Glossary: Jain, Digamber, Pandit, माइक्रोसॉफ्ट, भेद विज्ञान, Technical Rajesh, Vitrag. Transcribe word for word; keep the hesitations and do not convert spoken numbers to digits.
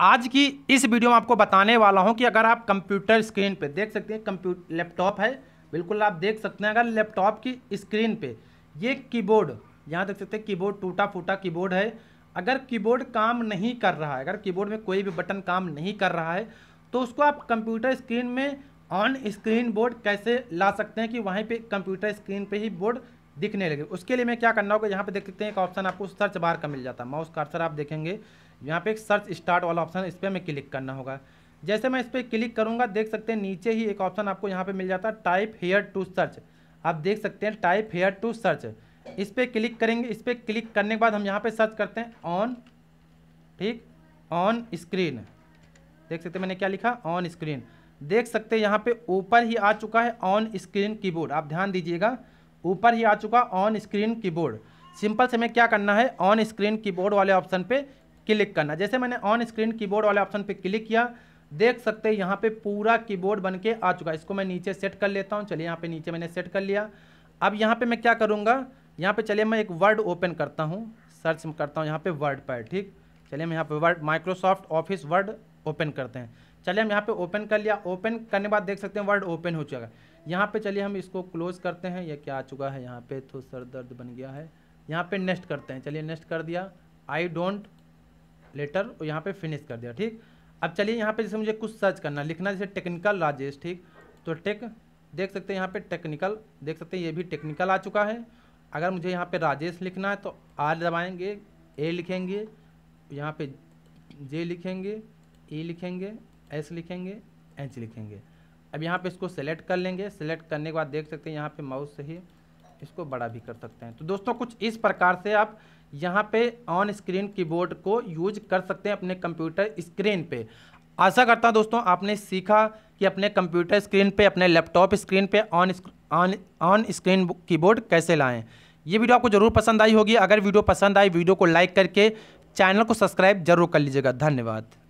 आज की इस वीडियो में आपको बताने वाला हूं कि अगर आप कंप्यूटर स्क्रीन पे देख सकते हैं, कंप्यूटर लैपटॉप है, बिल्कुल आप देख सकते हैं, अगर लैपटॉप की स्क्रीन पे ये कीबोर्ड यहाँ देख सकते हैं, कीबोर्ड टूटा फूटा कीबोर्ड है, अगर कीबोर्ड काम नहीं कर रहा है, अगर कीबोर्ड में कोई भी बटन काम नहीं कर रहा है तो उसको आप कंप्यूटर स्क्रीन में ऑन स्क्रीन बोर्ड कैसे ला सकते हैं कि वहीं पे कंप्यूटर स्क्रीन पे ही बोर्ड दिखने लगे। उसके लिए मैं क्या करना होगा, यहाँ पे देख सकते हैं एक ऑप्शन आपको सर्च बार का मिल जाता है, माउस कर्सर आप देखेंगे यहाँ पे एक सर्च स्टार्ट वाला ऑप्शन, इस पर मैं क्लिक करना होगा। जैसे मैं इस पर क्लिक करूँगा देख सकते हैं नीचे ही एक ऑप्शन आपको यहाँ पर मिल जाता है, टाइप हेयर टू सर्च, आप देख सकते हैं टाइप हेयर टू सर्च, इस पर क्लिक करेंगे। इस पर क्लिक करने के बाद हम यहाँ पर सर्च करते हैं ऑन, ठीक, ऑन स्क्रीन, देख सकते हैं मैंने क्या लिखा ऑन स्क्रीन, देख सकते हैं यहाँ पे ऊपर ही आ चुका है ऑन स्क्रीन कीबोर्ड, आप ध्यान दीजिएगा ऊपर ही आ चुका ऑन स्क्रीन कीबोर्ड। सिंपल से हमें क्या करना है, ऑन स्क्रीन कीबोर्ड वाले ऑप्शन पे क्लिक करना। जैसे मैंने ऑन स्क्रीन कीबोर्ड वाले ऑप्शन पे क्लिक किया देख सकते हैं यहाँ पे पूरा कीबोर्ड बन के आ चुका है। इसको मैं नीचे सेट कर लेता हूँ, चलिए यहाँ पर नीचे मैंने सेट कर लिया। अब यहाँ पर मैं क्या करूँगा, यहाँ पर चलिए मैं एक वर्ड ओपन करता हूँ, सर्च करता हूँ यहाँ पर वर्ड पर, ठीक, चलिए मैं यहाँ पर word माइक्रोसॉफ्ट office word open करते हैं, चलिए हम यहाँ पे ओपन कर लिया। ओपन करने के बाद देख सकते हैं वर्ड ओपन हो चुका है। यहाँ पे चलिए हम इसको क्लोज करते हैं, ये क्या आ चुका है यहाँ पे, तो सर दर्द बन गया है, यहाँ पे नेक्स्ट करते हैं, चलिए नेक्स्ट कर दिया, आई डोंट लेटर, और यहाँ पे फिनिश कर दिया, ठीक। अब चलिए यहाँ पे जैसे मुझे कुछ सर्च करना लिखना, जैसे टेक्निकल राजेश, ठीक, तो टेक देख सकते हैं यहाँ पर टेक्निकल, देख सकते हैं ये भी टेक्निकल आ चुका है। अगर मुझे यहाँ पर राजेश लिखना है तो आर दबाएँगे, ए लिखेंगे, यहाँ पर जे लिखेंगे, ई लिखेंगे, एस लिखेंगे, एच लिखेंगे। अब यहाँ पे इसको सेलेक्ट कर लेंगे, सेलेक्ट करने के बाद देख सकते हैं यहाँ पे माउस से ही इसको बड़ा भी कर सकते हैं। तो दोस्तों कुछ इस प्रकार से आप यहाँ पे ऑन स्क्रीन कीबोर्ड को यूज कर सकते हैं अपने कंप्यूटर स्क्रीन पे। आशा करता हूँ दोस्तों आपने सीखा कि अपने कंप्यूटर स्क्रीन पे, अपने लैपटॉप स्क्रीन पे on on on screen keyboard कैसे लाएँ। ये वीडियो आपको जरूर पसंद आई होगी, अगर वीडियो पसंद आई वीडियो को लाइक करके चैनल को सब्सक्राइब जरूर कर लीजिएगा। धन्यवाद।